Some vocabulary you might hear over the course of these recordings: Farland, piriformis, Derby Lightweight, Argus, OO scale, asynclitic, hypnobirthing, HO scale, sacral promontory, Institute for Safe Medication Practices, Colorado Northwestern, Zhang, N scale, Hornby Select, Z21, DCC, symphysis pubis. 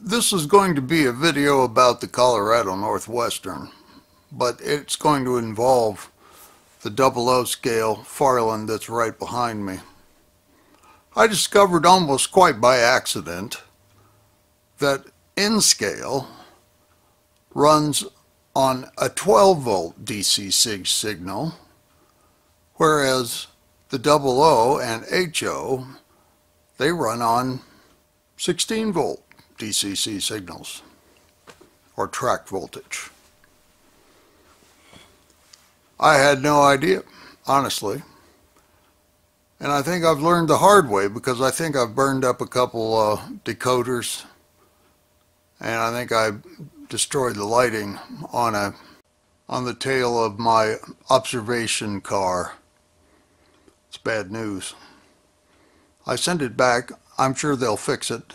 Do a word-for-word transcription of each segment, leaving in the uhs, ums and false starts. This is going to be a video about the Colorado Northwestern, but it's going to involve the O O scale Farland that's right behind me. I discovered almost quite by accident that N scale runs on a twelve volt D C C signal, whereas the O O and H O, they run on sixteen volt D C C signals, or track voltage. I had no idea, honestly, and I think I've learned the hard way, because I think I've burned up a couple uh, decoders, and I think I destroyed the lighting on a on the tail of my observation car. It's bad news. I sent it back. I'm sure they'll fix it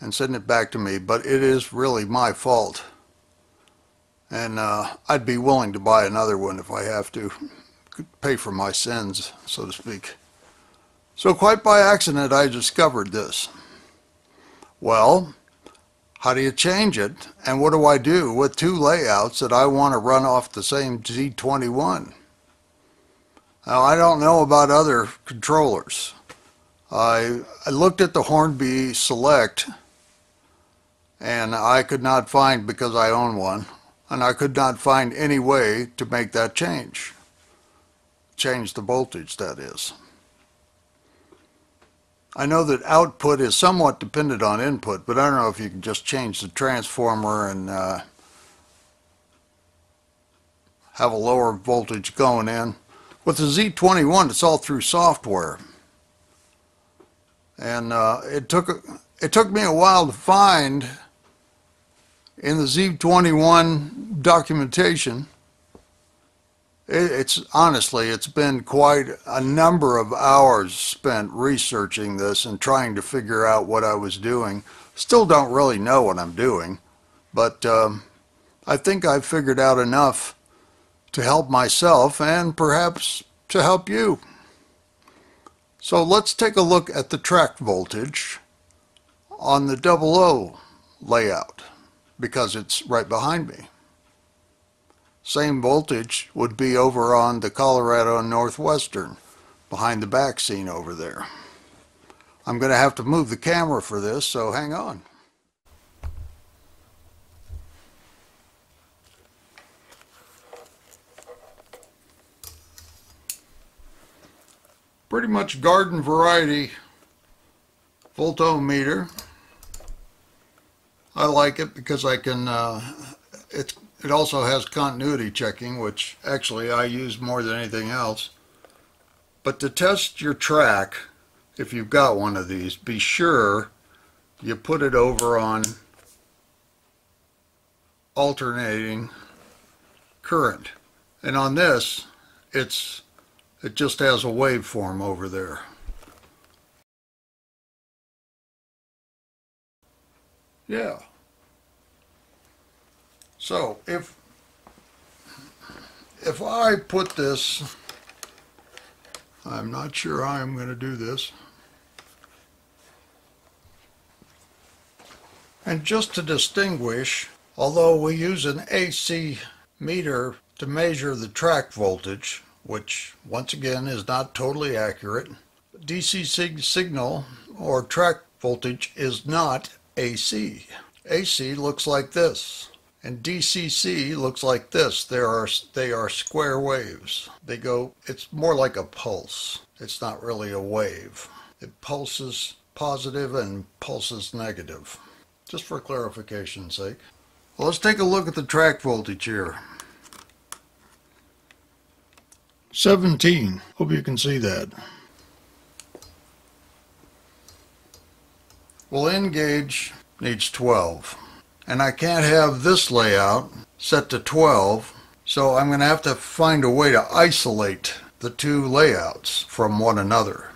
and send it back to me, but it is really my fault, and uh, I'd be willing to buy another one if I have to pay for my sins, so to speak. So quite by accident I discovered this. Well, how do you change it, and what do I do with two layouts that I want to run off the same Z twenty-one? Now, I don't know about other controllers. I, I looked at the Hornby Select, and I could not find, because I own one, and I could not find any way to make that change. Change the voltage, that is. I know that output is somewhat dependent on input, but I don't know if you can just change the transformer and uh, have a lower voltage going in. With the Z twenty-one, it's all through software, and uh, it took it took me a while to find in the Z twenty-one documentation. It's honestly, it's been quite a number of hours spent researching this and trying to figure out what I was doing. Still don't really know what I'm doing, but um, I think I've figured out enough to help myself and perhaps to help you. So let's take a look at the track voltage on the O O layout, because it's right behind me. Same voltage would be over on the Colorado Northwestern, behind the back scene over there. I'm going to have to move the camera for this, so hang on. Pretty much garden variety voltometer. I like it because I can, uh, it's It also has continuity checking, which actually I use more than anything else. But to test your track, if you've got one of these, be sure you put it over on alternating current. And on this, it's it just has a waveform over there. Yeah. So if if I put this, I'm not sure how I'm going to do this. And just to distinguish, although we use an A C meter to measure the track voltage, which once again is not totally accurate, D C C signal or track voltage is not A C. A C looks like this. And D C C looks like this. There are they are square waves. They go. It's more like a pulse. It's not really a wave. It pulses positive and pulses negative. Just for clarification's sake. Well, let's take a look at the track voltage here. seventeen. Hope you can see that. Well, N gauge needs twelve. And I can't have this layout set to twelve, so I'm going to have to find a way to isolate the two layouts from one another.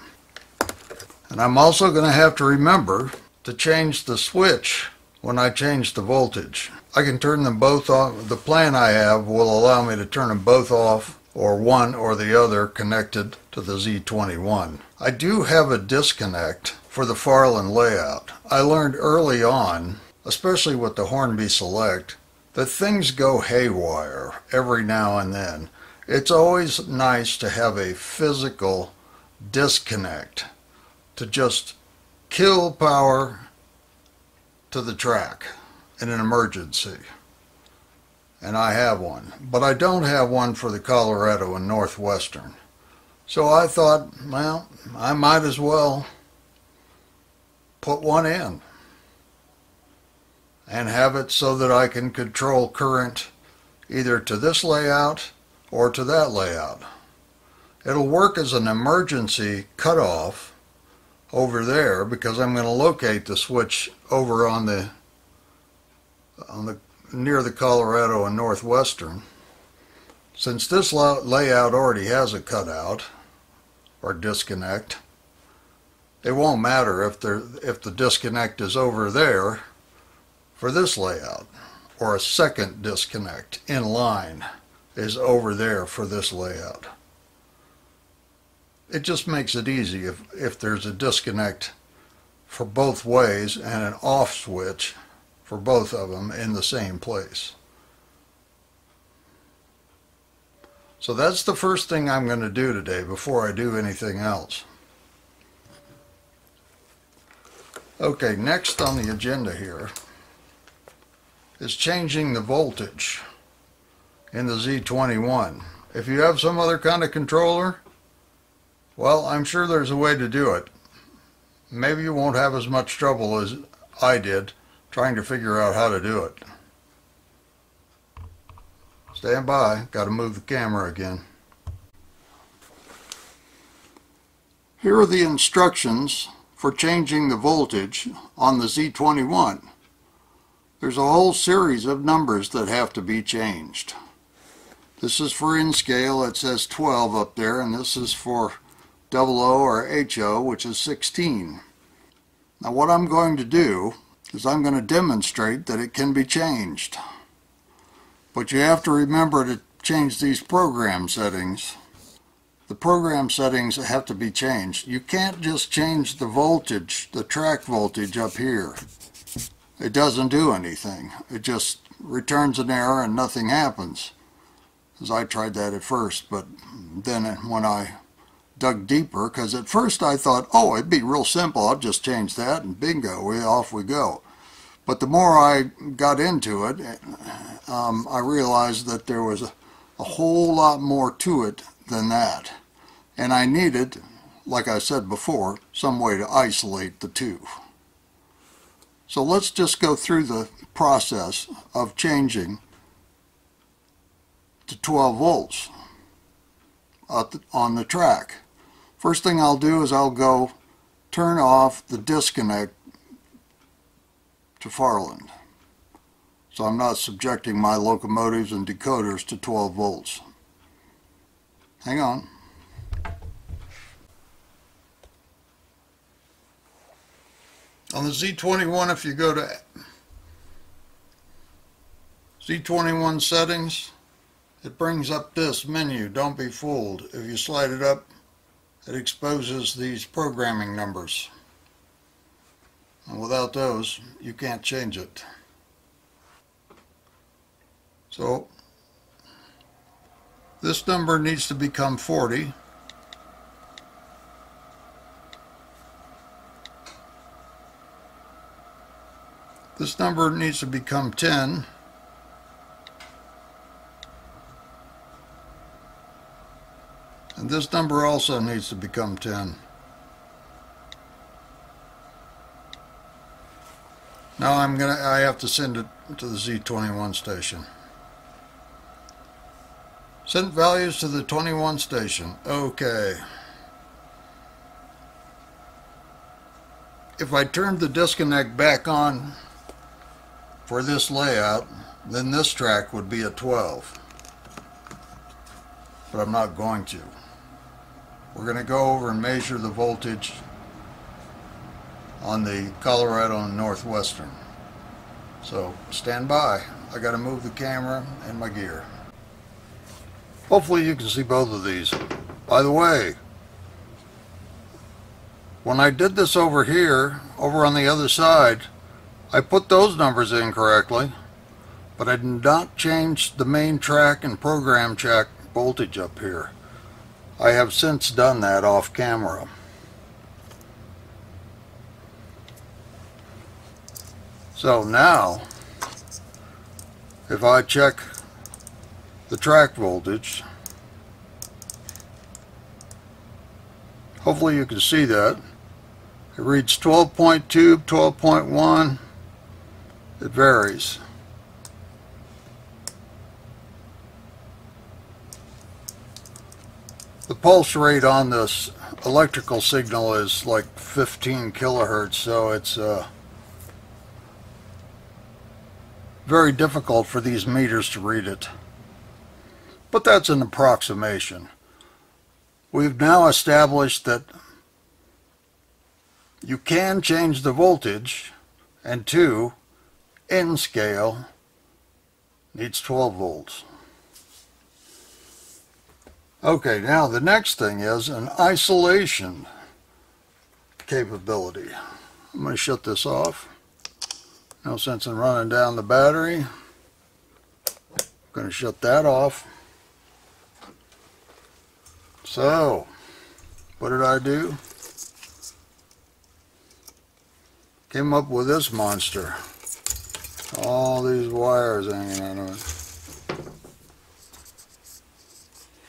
And I'm also going to have to remember to change the switch when I change the voltage. I can turn them both off. The plan I have will allow me to turn them both off, or one or the other connected to the Z twenty-one. I do have a disconnect for the Farland layout. I learned early on, especially with the Hornby Select, that things go haywire every now and then. It's always nice to have a physical disconnect to just kill power to the track in an emergency. And I have one, but I don't have one for the Colorado and Northwestern. So I thought, well, I might as well put one in and have it so that I can control current either to this layout or to that layout. It'll work as an emergency cutoff over there because I'm going to locate the switch over on the on the near the Colorado and Northwestern. Since this layout already has a cutout or disconnect, it won't matter if there if the disconnect is over there for this layout, or a second disconnect in line is over there for this layout. It just makes it easy if, if there's a disconnect for both ways and an off switch for both of them in the same place. So that's the first thing I'm going to do today before I do anything else. Okay, next on the agenda here is changing the voltage in the Z twenty-one. If you have some other kind of controller, well, I'm sure there's a way to do it. Maybe you won't have as much trouble as I did trying to figure out how to do it. Stand by, got to move the camera again. Here are the instructions for changing the voltage on the Z twenty-one. There's a whole series of numbers that have to be changed. This is for N scale, it says twelve up there, and this is for O O or H O, which is sixteen. Now what I'm going to do is I'm going to demonstrate that it can be changed. But you have to remember to change these program settings. The program settings have to be changed. You can't just change the voltage, the track voltage up here. It doesn't do anything. It just returns an error and nothing happens. As I tried that at first, but then when I dug deeper, because at first I thought, oh, it'd be real simple. I'll just change that and bingo, we, off we go. But the more I got into it, um, I realized that there was a, a whole lot more to it than that. And I needed, like I said before, some way to isolate the two. So let's just go through the process of changing to twelve volts on the track. First thing I'll do is I'll go turn off the disconnect to Farland, so I'm not subjecting my locomotives and decoders to twelve volts. Hang on. On the Z twenty-one, if you go to Z twenty-one settings, it brings up this menu. Don't be fooled. If you slide it up, it exposes these programming numbers. And without those, you can't change it. So this number needs to become forty. This number needs to become ten. And this number also needs to become ten. Now I'm gonna I have to send it to the Z twenty-one station. Send values to the twenty-one station. Okay. If I turn the disconnect back on for this layout, then this track would be a twelve, but I'm not going to. We're going to go over and measure the voltage on the Colorado and Northwestern. So stand by. I got to move the camera and my gear. Hopefully you can see both of these. By the way, When I did this over here, over on the other side, I put those numbers in correctly, but I did not change the main track and program check voltage up here. I have since done that off camera. So now, if I check the track voltage, hopefully you can see that. It reads twelve point two, twelve point one, it varies. The pulse rate on this electrical signal is like fifteen kilohertz, so it's uh, very difficult for these meters to read it. But that's an approximation. We've now established that you can change the voltage, and two, N scale needs twelve volts. Okay, now the next thing is an isolation capability. I'm going to shut this off. No sense in running down the battery. I'm going to shut that off. So, what did I do? Came up with this monster. All these wires hanging out of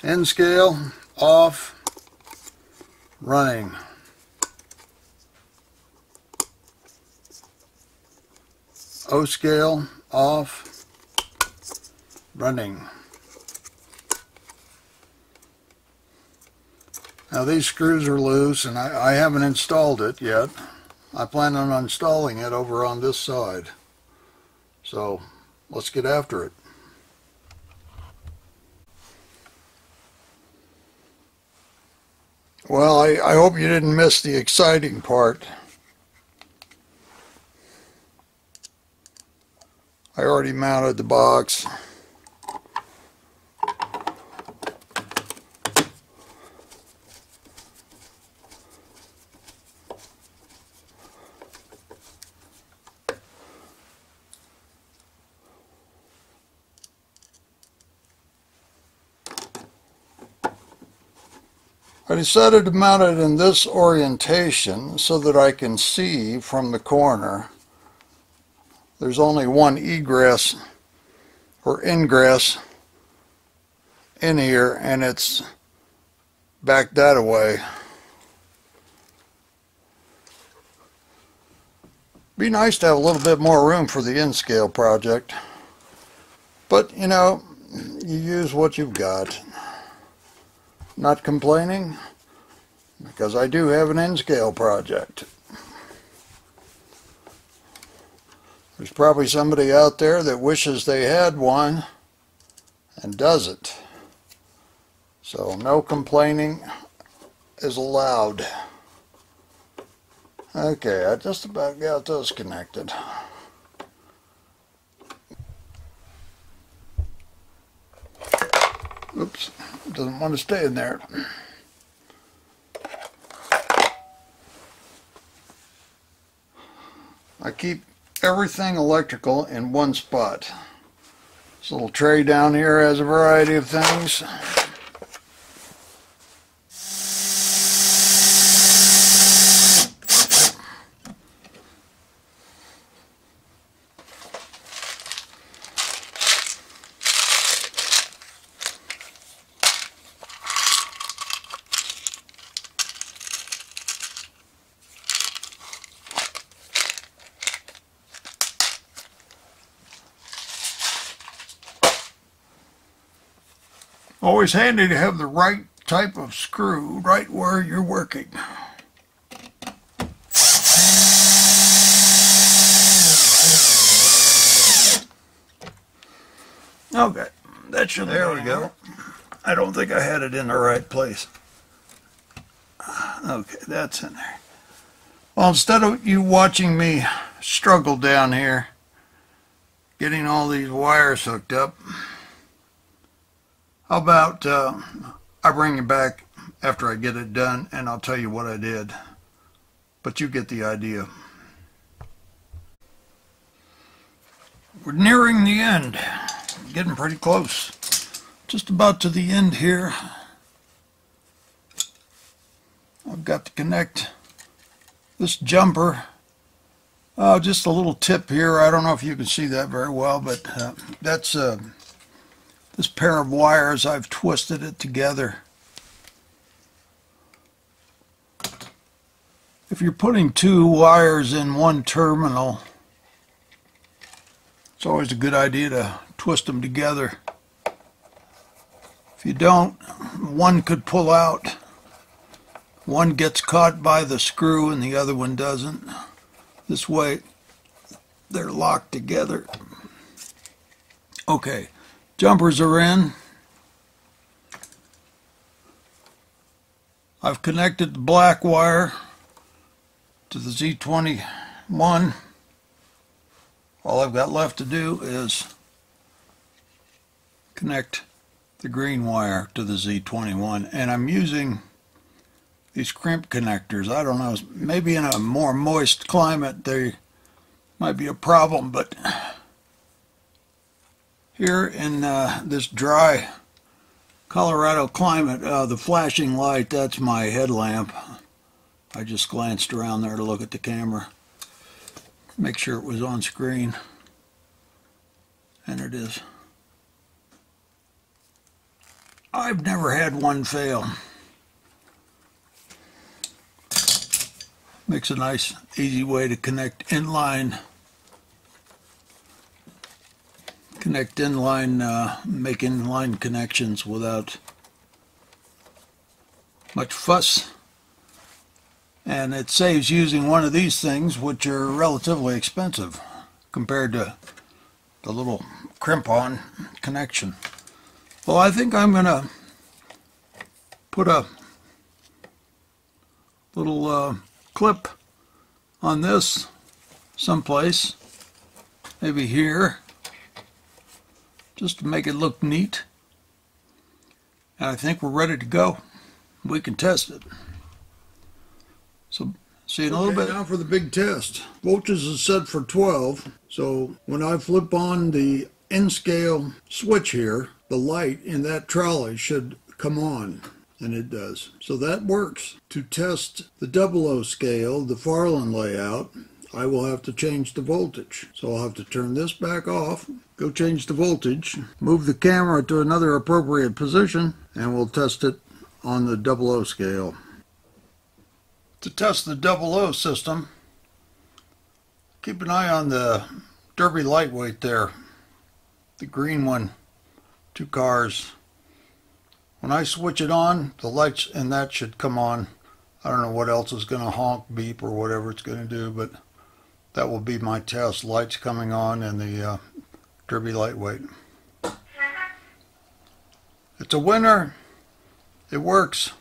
it. N scale, off, running. O scale, off, running. Now these screws are loose, and I, I haven't installed it yet. I plan on installing it over on this side. So let's get after it. Well, I, I hope you didn't miss the exciting part. I already mounted the box. I decided to mount it in this orientation so that I can see from the corner. There's only one egress or ingress in here, and it's back that away. Be nice to have a little bit more room for the N scale project, but you know, you use what you've got. Not complaining, because I do have an N scale project. There's probably somebody out there that wishes they had one and doesn't. So no complaining is allowed. Okay, I just about got those connected. Oops, doesn't want to stay in there. I keep everything electrical in one spot. This little tray down here has a variety of things. Always handy to have the right type of screw right where you're working. Okay, that should there we go. I don't think I had it in the right place. Okay, that's in there. Well, instead of you watching me struggle down here getting all these wires hooked up, how about uh, I bring you back after I get it done and I'll tell you what I did. but you get the idea. We're nearing the end, getting pretty close, just about to the end here. I've got to connect this jumper. Uh, just a little tip here, I don't know if you can see that very well, but uh, that's uh, this pair of wires, I've twisted it together. If you're putting two wires in one terminal, it's always a good idea to twist them together. If you don't, one could pull out. One gets caught by the screw and the other one doesn't. This way they're locked together. Okay, jumpers are in. I've connected the black wire to the Z twenty-one. All I've got left to do is connect the green wire to the Z twenty-one, and I'm using these crimp connectors. I don't know, maybe in a more moist climate they might be a problem, but here in uh, this dry Colorado climate, uh, the flashing light, that's my headlamp. I just glanced around there to look at the camera, make sure it was on screen, and it is. I've never had one fail. Makes a nice, easy way to connect inline, connect inline, uh, make inline connections without much fuss. And it saves using one of these things, which are relatively expensive compared to the little crimp-on connection. Well, I think I'm going to put a little uh, clip on this someplace, maybe here, just to make it look neat. And I think we're ready to go. We can test it. So see you in a little bit. Now for the big test. Voltage is set for twelve, so when I flip on the N scale switch here, the light in that trolley should come on, and it does. So that works. To test the O O scale, the Farland layout, I will have to change the voltage. So I'll have to turn this back off, go change the voltage, move the camera to another appropriate position, and we'll test it on the O O scale. To test the O O system, keep an eye on the Derby Lightweight there, the green one, two cars. When I switch it on, the lights in that should come on. I don't know what else is going to honk, beep, or whatever it's going to do, but that will be my test, lights coming on in the uh, Derby Lightweight. It's a winner. It works.